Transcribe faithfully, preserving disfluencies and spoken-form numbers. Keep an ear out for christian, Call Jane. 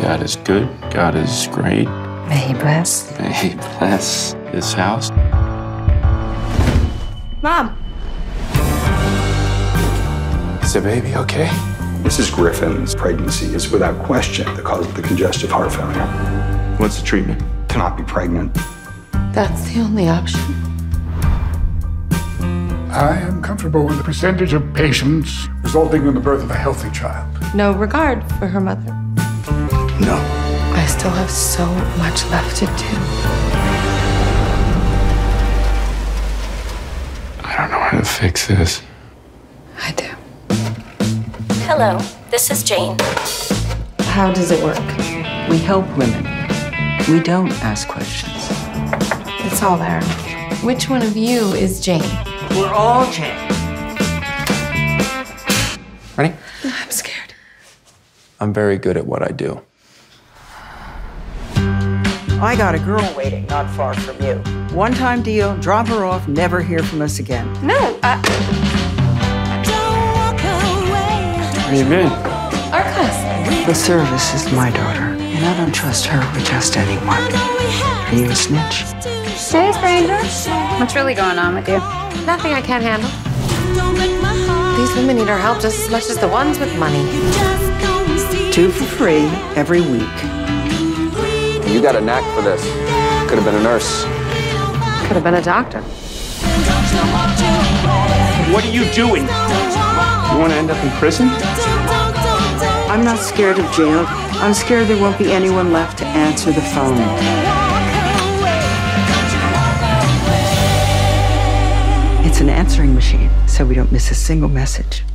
God is good. God is great. May he bless. May he bless this house. Mom. Is the baby okay? Missus Griffin's pregnancy is without question the cause of the congestive heart failure. What's the treatment? To not be pregnant. That's the only option. I am comfortable with the percentage of patients resulting in the birth of a healthy child. No regard for her mother. No. I still have so much left to do. I don't know how to fix this. I do. Hello, this is Jane. How does it work? We help women. We don't ask questions. It's all there. Which one of you is Jane? We're all Jane. Ready? I'm scared. I'm very good at what I do. I got a girl waiting not far from you. One-time deal, drop her off, never hear from us again. No, I... What do you mean? Our class. The service is my daughter, and I don't trust her with just anyone. Are you a snitch? Hey, stranger. What's really going on with you? Nothing I can't handle. These women need our help just as much as the ones with money. Two for free every week. You got a knack for this. Could have been a nurse. Could have been a doctor. What are you doing? You want to end up in prison? I'm not scared of jail. I'm scared there won't be anyone left to answer the phone. It's an answering machine, so we don't miss a single message.